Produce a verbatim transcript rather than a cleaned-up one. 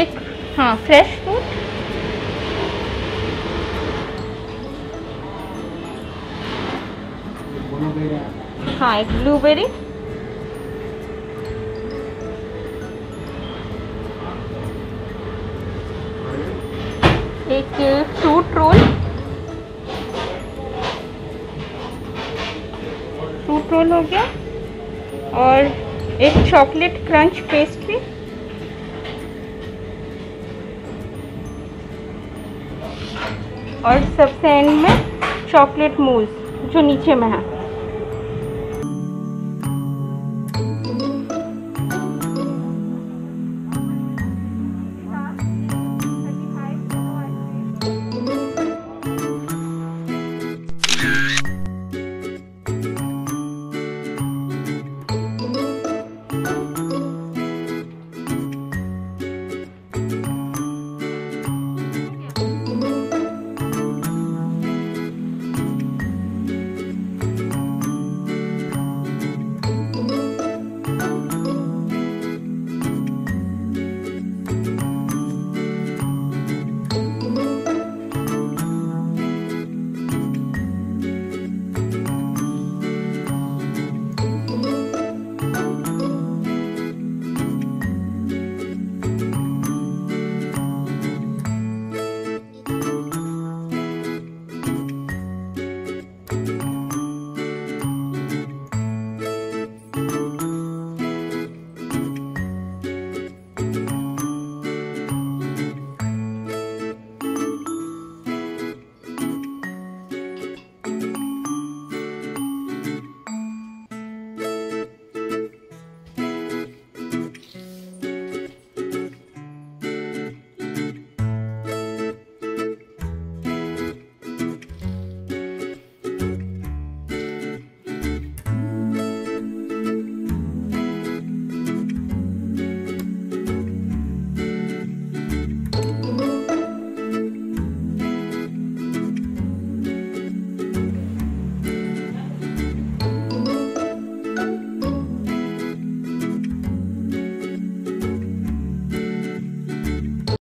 एक हाँ fresh fruit हाँ एक ब्लूबेरी एक फ्रूट रोल फ्रूट रोल हो गया और एक चॉकलेट क्रंच पेस्ट्री और सबसे एंड में चॉकलेट मूस जो नीचे में है।